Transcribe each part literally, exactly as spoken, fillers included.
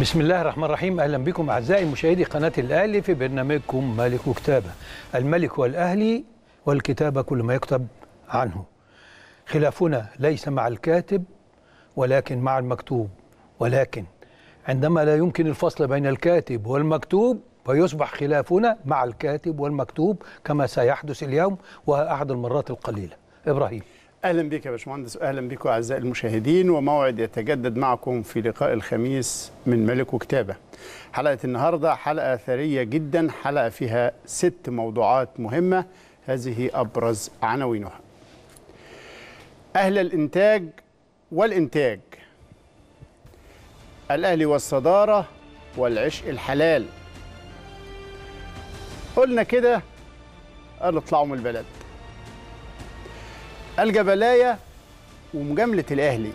بسم الله الرحمن الرحيم. أهلا بكم أعزائي مشاهدي قناة الأهلي في برنامجكم ملك وكتابة. الملك والأهلي والكتابة كل ما يكتب عنه. خلافنا ليس مع الكاتب ولكن مع المكتوب، ولكن عندما لا يمكن الفصل بين الكاتب والمكتوب فيصبح خلافنا مع الكاتب والمكتوب كما سيحدث اليوم وأحد المرات القليلة. إبراهيم اهلا بك يا باشمهندس، اهلا بكم اعزائي المشاهدين، وموعد يتجدد معكم في لقاء الخميس من ملك وكتابه. حلقه النهارده حلقه ثريه جدا، حلقه فيها ست موضوعات مهمه، هذه ابرز عناوينها. اهل الانتاج والانتاج، الاهلي والصداره، والعشق الحلال. قلنا كده قالوا اطلعوا من البلد. الجبلاية ومجاملة الأهلي،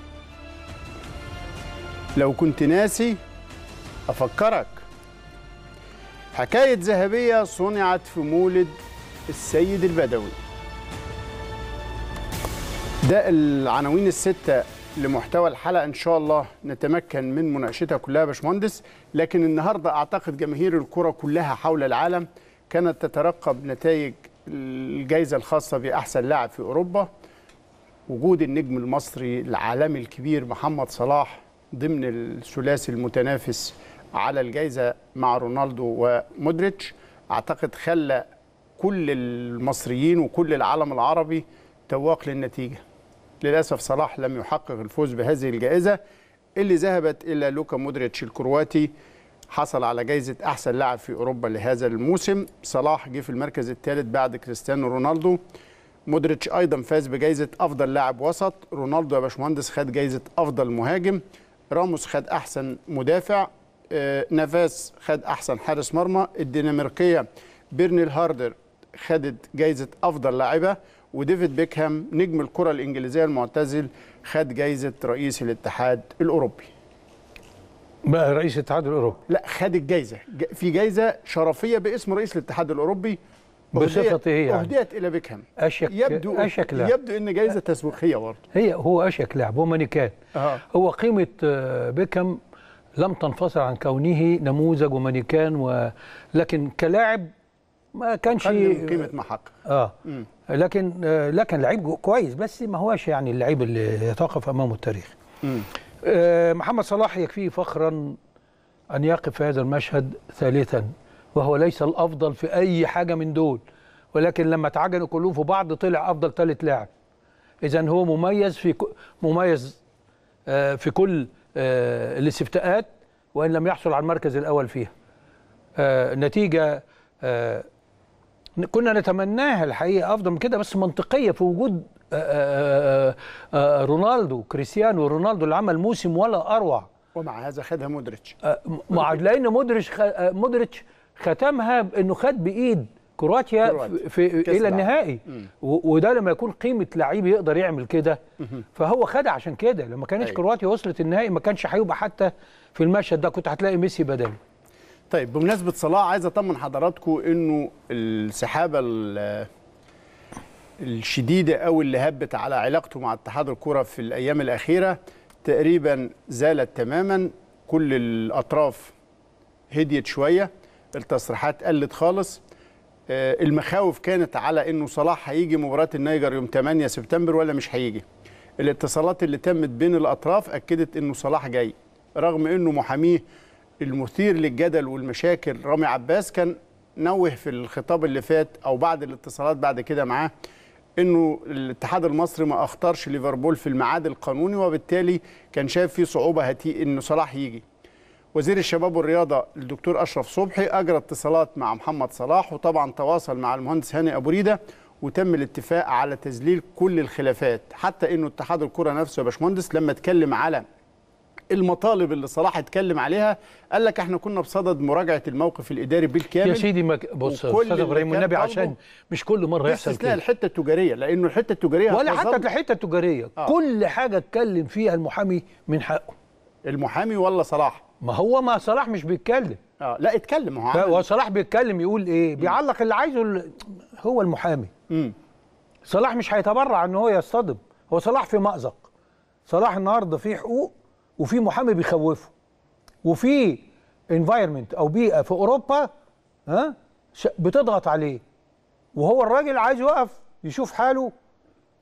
لو كنت ناسي أفكرك. حكاية ذهبية صنعت في مولد السيد البدوي. ده العناوين الستة لمحتوى الحلقة، إن شاء الله نتمكن من مناقشتها كلها يا باشمهندس. لكن النهاردة أعتقد جماهير الكرة كلها حول العالم كانت تترقب نتائج الجائزة الخاصة بأحسن لاعب في أوروبا، وجود النجم المصري العالمي الكبير محمد صلاح ضمن الثلاثي المتنافس على الجائزة مع رونالدو ومودريتش، أعتقد خلى كل المصريين وكل العالم العربي تواق للنتيجة. للأسف صلاح لم يحقق الفوز بهذه الجائزة اللي ذهبت إلى لوكا مودريتش الكرواتي، حصل على جائزة أحسن لاعب في أوروبا لهذا الموسم. صلاح جه في المركز الثالث بعد كريستيانو رونالدو. مودريتش أيضا فاز بجائزة أفضل لاعب وسط، رونالدو يا باشمهندس خد جائزة أفضل مهاجم، راموس خد أحسن مدافع، نافاس خد أحسن حارس مرمى، الدنماركية بيرنيل هاردر خدت جائزة أفضل لاعبة، وديفيد بيكهام نجم الكرة الإنجليزية المعتزل خد جائزة رئيس الاتحاد الأوروبي. بقى رئيس الاتحاد الاوروبي؟ لا، خد الجائزه، في جائزه شرفيه باسم رئيس الاتحاد الاوروبي بصفته هي، يعني اهديت الى بيكهام. اشك يبدو اشك لعب. يبدو ان جائزه تسويقيه برضه، هي هو اشك لعب، هو مانيكان. آه. هو قيمه بيكهام لم تنفصل عن كونه نموذج ومانيكان و... لكن كلاعب ما كانش قيمه محقق. اه م. لكن لكن لعيب كويس، بس ما هواش يعني اللعيب اللي يتوقف امامه التاريخ. م. محمد صلاح يكفيه فخرا أن يقف في هذا المشهد ثالثا، وهو ليس الأفضل في أي حاجة من دول، ولكن لما اتعجنوا كلهم في بعض طلع أفضل ثالث لاعب. إذن هو مميز في مميز في كل الاستفتاءات وإن لم يحصل على المركز الأول فيها. نتيجة كنا نتمناها الحقيقة أفضل من كده، بس منطقية في وجود آآ آآ رونالدو، كريستيانو رونالدو اللي عمل موسم ولا اروع، ومع هذا خدها مودريتش. مع لان مودريتش مودريتش ختمها بانه خد بايد كرواتيا كرواتي. في الى النهائي، وده لما يكون قيمه لعيب يقدر يعمل كده، فهو خدها عشان كده. لما كانتش كرواتيا وصلت النهائي ما كانش هيبقى حتى في المشهد ده، كنت هتلاقي ميسي بداله. طيب بمناسبه صلاح، عايز اطمن حضراتكم انه السحابه الشديدة أو اللي هبت على علاقته مع اتحاد الكرة في الأيام الأخيرة تقريبا زالت تماما، كل الأطراف هديت شوية، التصريحات قلت خالص. المخاوف كانت على أنه صلاح هيجي مباراة النيجر يوم ثمانية سبتمبر ولا مش هيجي. الاتصالات اللي تمت بين الأطراف أكدت أنه صلاح جاي، رغم أنه محاميه المثير للجدل والمشاكل رامي عباس كان نوه في الخطاب اللي فات أو بعد الاتصالات بعد كده معاه انه الاتحاد المصري ما اختارش ليفربول في الميعاد القانوني، وبالتالي كان شايف فيه صعوبه هتي انه صلاح يجي. وزير الشباب والرياضه الدكتور اشرف صبحي اجرى اتصالات مع محمد صلاح، وطبعا تواصل مع المهندس هاني ابو ريده، وتم الاتفاق على تذليل كل الخلافات، حتى انه اتحاد الكره نفسه يا باشمهندس لما اتكلم على المطالب اللي صلاح اتكلم عليها قال لك احنا كنا بصدد مراجعه الموقف الاداري بالكامل يا سيدي. ما بص استاذ ابراهيم والنبي، عشان مش كل مره يحصل كده الحته التجاريه، لانه الحته التجاريه ولا حتى الحته التجاريه آه. كل حاجه اتكلم فيها المحامي من حقه، المحامي ولا صلاح؟ ما هو ما صلاح مش بيتكلم. اه لا اتكلم، هو صلاح بيتكلم يقول ايه؟ بيعلق اللي عايزه هو المحامي. امم صلاح مش هيتبرع ان هو يصطدم، هو صلاح في مأزق. صلاح النهارده فيه حقوق وفي محامي بيخوفه، وفي انفايرمنت او بيئه في اوروبا ها بتضغط عليه، وهو الراجل عايز يوقف يشوف حاله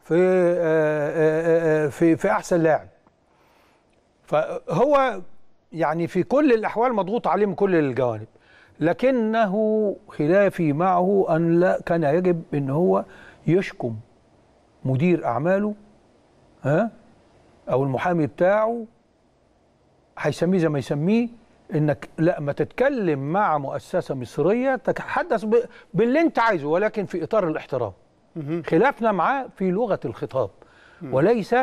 في في في احسن لاعب. فهو يعني في كل الاحوال مضغوط عليه من كل الجوانب، لكنه خلافي معه ان لا، كان يجب ان هو يشكم مدير اعماله ها او المحامي بتاعه، هيسميه زي ما يسميه، انك لا ما تتكلم مع مؤسسه مصريه تتحدث باللي انت عايزه ولكن في اطار الاحترام. خلافنا معاه في لغه الخطاب وليس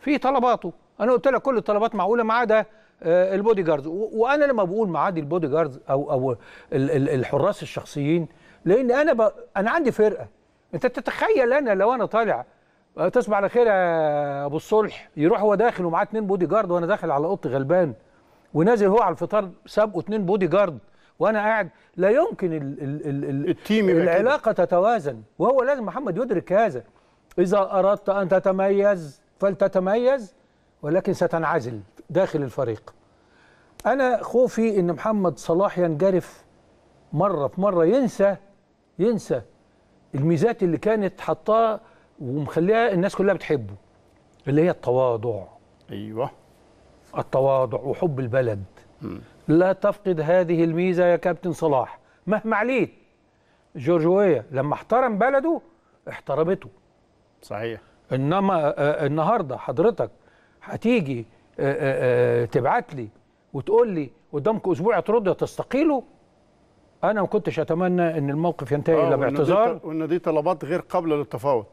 في طلباته. انا قلت لك كل الطلبات معقوله ما عدا البودي جاردز، وانا لما بقول ما عدا البودي جاردز او او الحراس الشخصيين، لان انا انا عندي فرقه. انت تتخيل انا لو انا طالع تصبح على خير يا ابو الصلح، يروح هو داخل ومعاه اتنين بودي جارد وانا داخل على اوضتي غلبان، ونازل هو على الفطار سابقه اتنين بودي جارد وانا قاعد، لا يمكن ال ال ال التيم العلاقه تتوازن. وهو لازم محمد يدرك هذا، اذا اردت ان تتميز فلتتميز ولكن ستنعزل داخل الفريق. انا خوفي ان محمد صلاح ينجرف مره في مره، ينسى ينسى الميزات اللي كانت حطاها ومخليها الناس كلها بتحبه، اللي هي التواضع. ايوه، التواضع وحب البلد. م. لا تفقد هذه الميزه يا كابتن صلاح مهما عليت. جورجويا لما احترم بلده احترمته. صحيح. انما النهارده حضرتك هتيجي تبعت لي وتقول لي قدامك اسبوع ترد تستقيله، انا ما كنتش اتمنى ان الموقف ينتهي الا باعتذار، وان دي طلبات غير قابله للتفاوض،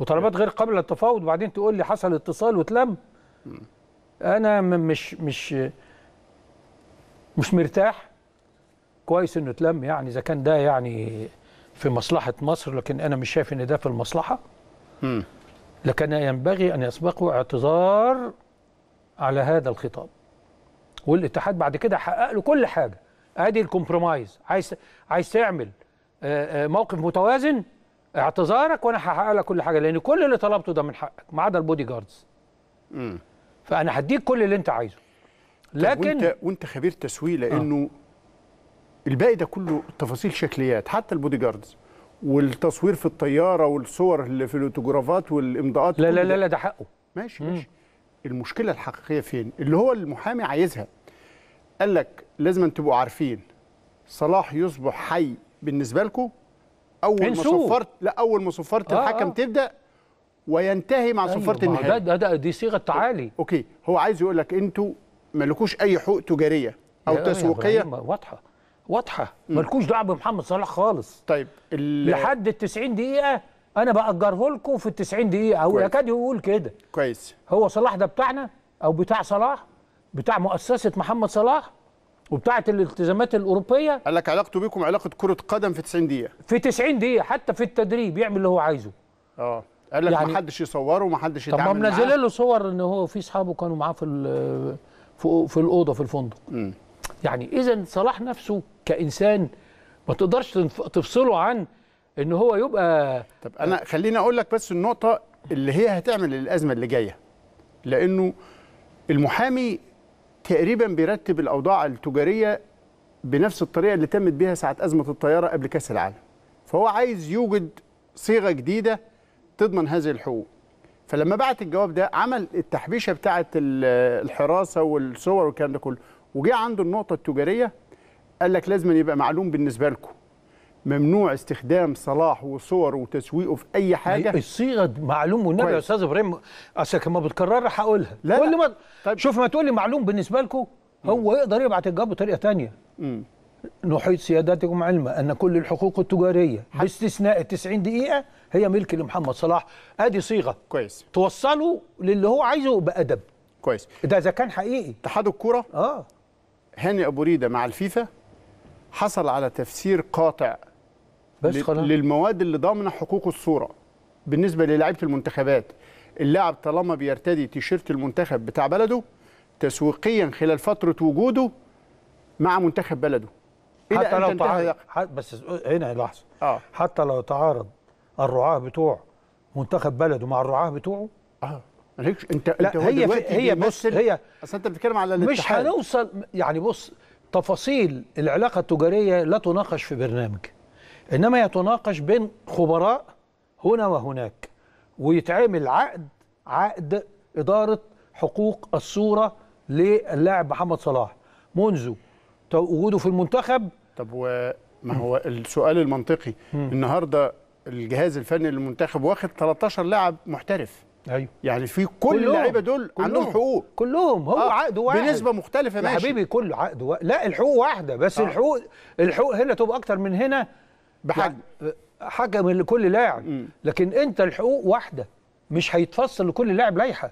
وطلبات غير قابله للتفاوض، وبعدين تقول لي حصل اتصال واتلم. انا مش مش مش مرتاح. كويس انه اتلم، يعني اذا كان ده يعني في مصلحه مصر، لكن انا مش شايف ان ده في المصلحه. امم لكن ينبغي ان يسبقه اعتذار على هذا الخطاب، والاتحاد بعد كده حقق له كل حاجه. ادي الكومبرومايز، عايز عايز تعمل موقف متوازن، اعتذارك وانا هحقق لك كل حاجه، لان كل اللي طلبته ده من حقك ما عدا البودي جاردز. امم فانا هديك كل اللي انت عايزه، لكن وانت وانت خبير تسويق، لانه آه. الباقي ده كله تفاصيل شكليات، حتى البودي جاردز والتصوير في الطياره والصور اللي في الاوتوجرافات والامضاءات. لا لا لا لا، ده حقه. ماشي مم. ماشي. المشكله الحقيقيه فين؟ اللي هو المحامي عايزها. قال لك لازم أن تبقوا عارفين صلاح يصبح حي بالنسبه لكم اول ما صفرت، لا اول ما صفرت آه الحكم آه. تبدا وينتهي مع أيوة صفرة النهائي. ده ده دي صيغه تعالي. اوكي، هو عايز يقول لك انتوا مالكوش اي حقوق تجاريه او تسويقيه. واضحه واضحه، مالكوش دعوه بمحمد صلاح خالص. طيب لحد ال تسعين دقيقه انا باجره لكم، في ال تسعين دقيقه هو يكاد يقول كده. كويس، هو صلاح ده بتاعنا او بتاع صلاح، بتاع مؤسسه محمد صلاح وبتاعه الالتزامات الاوروبيه. قال لك علاقته بيكم علاقه كره قدم في تسعين دقيقه، في تسعين دقيقه حتى في التدريب يعمل اللي هو عايزه. اه قال لك يعني ما حدش يصوره وما حدش يتعامل معاه. طب ما منزل له صور ان هو في اصحابه كانوا معاه في في الاوضه في الفندق. م. يعني اذا صلاح نفسه كانسان ما تقدرش تفصله عن ان هو يبقى. طب انا خليني اقول لك بس النقطه اللي هي هتعمل الازمه اللي جايه، لانه المحامي تقريبا بيرتب الاوضاع التجاريه بنفس الطريقه اللي تمت بيها ساعه ازمه الطياره قبل كاس العالم، فهو عايز يوجد صيغه جديده تضمن هذه الحقوق. فلما بعت الجواب ده عمل التحبيشه بتاعه الحراسه والصور والكلام ده كله، وجه عنده النقطه التجاريه. قال لك لازم يبقى معلوم بالنسبه لكم، ممنوع استخدام صلاح وصور وتسويقه في اي حاجه. الصيغه معلوم والنبي يا استاذ ابراهيم، اصلك ما بتكررها هقولها. لا كل ما طيب. شوف، ما تقول لي معلوم بالنسبه لكم، هو يقدر يبعت الجواب بطريقه ثانيه. نحيط سيادتكم علما ان كل الحقوق التجاريه باستثناء ال تسعين دقيقه هي ملك لمحمد صلاح. ادي صيغه كويس توصله للي هو عايزه بادب. كويس، ده اذا كان حقيقي. اتحاد الكوره اه هاني ابو ريده مع الفيفا حصل على تفسير قاطع بس للمواد اللي ضامنه حقوق الصوره بالنسبه للاعيبه المنتخبات. اللاعب طالما بيرتدي تيشيرت المنتخب بتاع بلده تسويقيا خلال فتره وجوده مع منتخب بلده، إيه حتى لو تعارض حت... بس هنا لحظه آه. حتى لو تعارض الرعاه بتوع منتخب بلده مع الرعاه بتوعه آه. مالكش انت لا انت هي هي بص هي اصل انت بتتكلم على الاتحاد مش هنوصل يعني. بص تفاصيل العلاقه التجاريه لا تناقش في برنامج، انما يتناقش بين خبراء هنا وهناك، ويتعمل عقد عقد اداره حقوق الصوره للاعب محمد صلاح منذ وجوده في المنتخب. طب وما هو السؤال المنطقي النهارده الجهاز الفني للمنتخب واخد ثلاثة عشر لاعب محترف. ايوه يعني في كل اللعيبه دول عندهم حقوق كلهم، هو آه عقد واحد بنسبه مختلفه. ماشي يا حبيبي كله عقد واحد، لا الحقوق واحده بس آه. الحقوق الحقوق هنا تبقى اكتر من هنا بحجم حجم لكل لاعب، لكن انت الحقوق واحده مش هيتفصل لكل لاعب لائحه.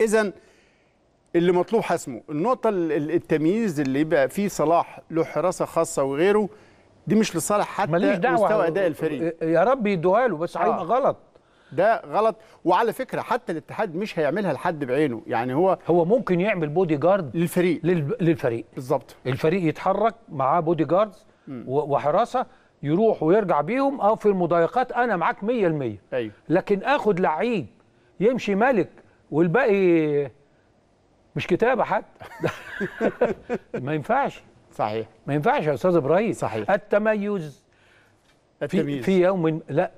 اذا اللي مطلوب حسمه النقطه التمييز اللي يبقى فيه صلاح له حراسه خاصه وغيره، دي مش لصالح حتى مستوى اداء الفريق. يا رب يدوها له بس هيبقى آه. غلط، ده غلط. وعلى فكره حتى الاتحاد مش هيعملها لحد بعينه، يعني هو هو ممكن يعمل بودي جارد للفريق للب... للفريق بالظبط. الفريق يتحرك معاه بودي جاردز وحراسه يروح ويرجع بيهم، او في المضايقات انا معاك مية بالمية. ايوه لكن اخد لعيب يمشي ملك والباقي مش كتابه حتى ما ينفعش. صحيح ما ينفعش يا استاذ ابراهيم. صحيح التميز التمييز في, في يوم لا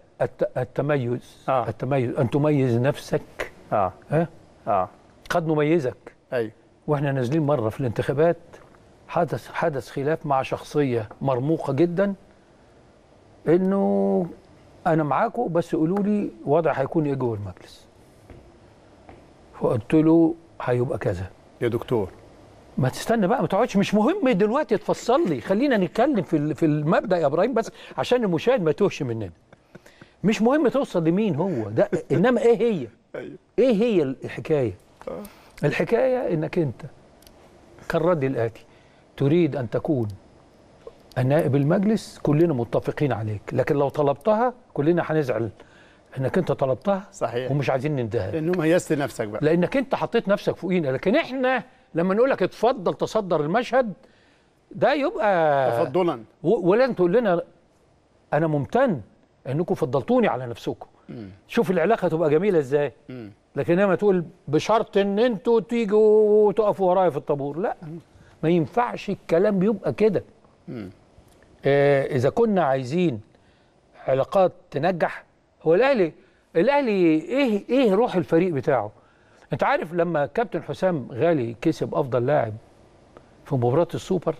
التميز آه. التميز ان تميز نفسك اه ها اه قد نميزك. ايوه واحنا نازلين مره في الانتخابات حدث حدث خلاف مع شخصيه مرموقه جدا، انه انا معاكم بس قولوا لي وضع هيكون ايه جوه المجلس. فقلت له هيبقى كذا يا دكتور، ما تستنى بقى ما تقعدش، مش مهم دلوقتي تفصل لي، خلينا نتكلم في في المبدا يا ابراهيم بس عشان المشاهد ما توهش مننا. مش مهم توصل لمين هو ده، انما ايه هي ايه هي الحكايه. الحكايه انك انت كالرد الاتي تريد ان تكون النائب المجلس، كلنا متفقين عليك، لكن لو طلبتها كلنا هنزعل انك انت طلبتها. صحيح ومش عايزين نديها لانه ميزت نفسك بقى، لانك انت حطيت نفسك فوقينا. لكن احنا لما نقول لك اتفضل تصدر المشهد ده يبقى تفضلا، ولن تقول لنا انا ممتن انكم فضلتوني على نفسكم. مم. شوف العلاقه تبقى جميله ازاي. مم. لكن لما تقول بشرط ان انتوا تيجوا وتقفوا ورايا في الطابور، لا ما ينفعش الكلام بيبقى كده. آه اذا كنا عايزين علاقات تنجح، هو الاهلي الاهلي ايه ايه روح الفريق بتاعه. انت عارف لما كابتن حسام غالي كسب افضل لاعب في مباراه السوبر،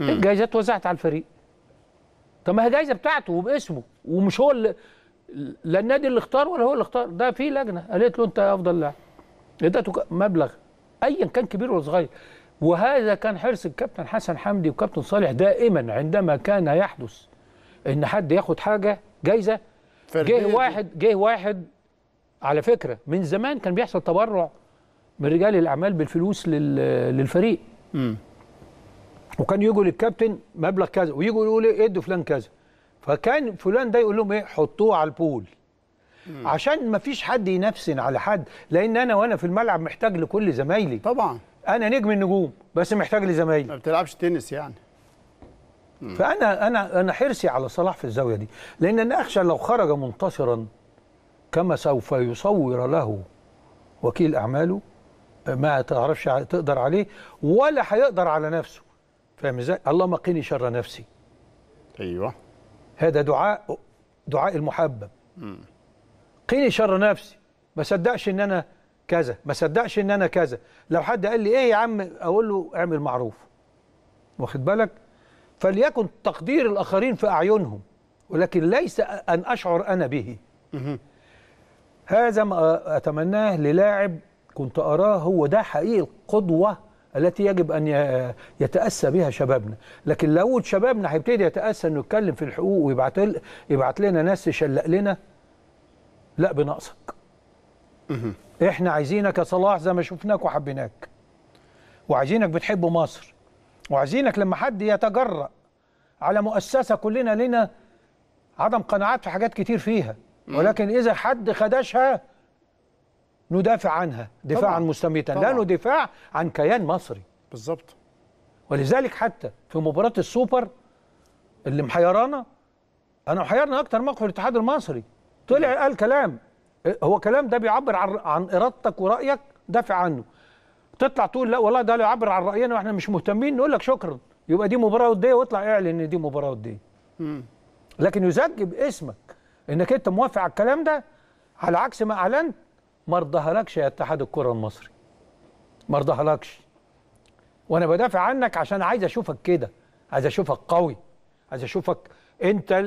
الجائزه اتوزعت على الفريق. طب ما هي جايزه بتاعته وباسمه، ومش هو اللي لا النادي اللي اختار ولا هو اللي اختار، ده في لجنه قالت له انت افضل لاعب، ادته مبلغ ايا كان كبير ولا صغير. وهذا كان حرص الكابتن حسن حمدي وكابتن صالح دائما عندما كان يحدث ان حد ياخد حاجه جايزه. جه واحد جه واحد على فكره من زمان كان بيحصل تبرع من رجال الاعمال بالفلوس للفريق. امم وكان يجوا للكابتن مبلغ كذا ويجوا يقولوا لي ادوا فلان كذا، فكان فلان ده يقول لهم ايه حطوه على البول. مم. عشان ما فيش حد ينفسن على حد، لان انا وانا في الملعب محتاج لكل زمايلي. طبعا انا نجم النجوم بس محتاج لزمايلي. ما بتلعبش تنس يعني. مم. فانا انا انا حرصي على صلاح في الزاويه دي، لان انا اخشى لو خرج منتصرا كما سوف يصور له وكيل اعماله ما تعرفش تقدر عليه ولا هيقدر على نفسه. فاهم ازاي؟ اللهم قني شر نفسي. ايوه هذا دعاء دعاء المحبب. امم قني شر نفسي، ما صدقش ان انا كذا، ما صدقش ان انا كذا. لو حد قال لي ايه يا عم اقول له اعمل معروف. واخد بالك؟ فليكن تقدير الاخرين في اعينهم، ولكن ليس ان اشعر انا به. امم هذا ما اتمناه للاعب كنت اراه هو ده حقيقي القدوه التي يجب أن يتأسى بها شبابنا. لكن لو شبابنا هيبتدي يتأسى أنه يتكلم في الحقوق ويبعت يبعت لنا ناس تشلق لنا، لا بنقصك. إحنا عايزينك يا صلاح زي ما شفناك وحبيناك، وعايزينك بتحب مصر، وعايزينك لما حد يتجرأ على مؤسسة كلنا لنا عدم قناعات في حاجات كتير فيها، ولكن إذا حد خدشها ندافع عنها دفاعا مستميتا، لانه دفاع عن كيان مصري. بالظبط. ولذلك حتى في مباراه السوبر اللي محيرانا، انا محيرنا اكتر موقف الاتحاد المصري، طلع قال كلام هو كلام ده بيعبر عن عن ارادتك ورايك دافع عنه. تطلع تقول لا والله ده يعبر عن راينا واحنا مش مهتمين، نقول لك شكرا، يبقى دي مباراه وديه واطلع اعلن ان دي مباراه وديه. لكن يزجب اسمك انك انت موافق على الكلام ده، على عكس ما اعلنت ما ارضاهالكش يا اتحاد الكره المصري، ما ارضاهالكش، وانا بدافع عنك عشان عايز اشوفك كده، عايز اشوفك قوي، عايز اشوفك انت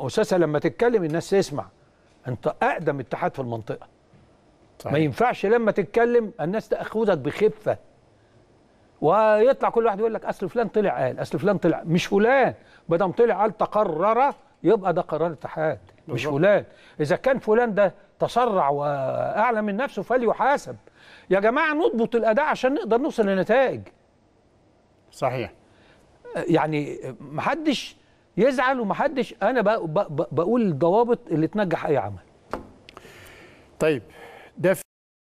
اساسا لما تتكلم الناس تسمع. انت اقدم اتحاد في المنطقه. صحيح. ما ينفعش لما تتكلم الناس تاخذك بخفه ويطلع كل واحد يقول لك اصل فلان طلع قال، اصل فلان طلع، مش فلان، ما دام طلع قال تقرر يبقى ده قرار اتحاد، مش فلان. اذا كان فلان ده تسرع واعلى من نفسه فليحاسب. يا جماعه نضبط الاداء عشان نقدر نوصل لنتائج. صحيح. يعني محدش يزعل ومحدش، انا بقول الضوابط اللي تنجح اي عمل. طيب ده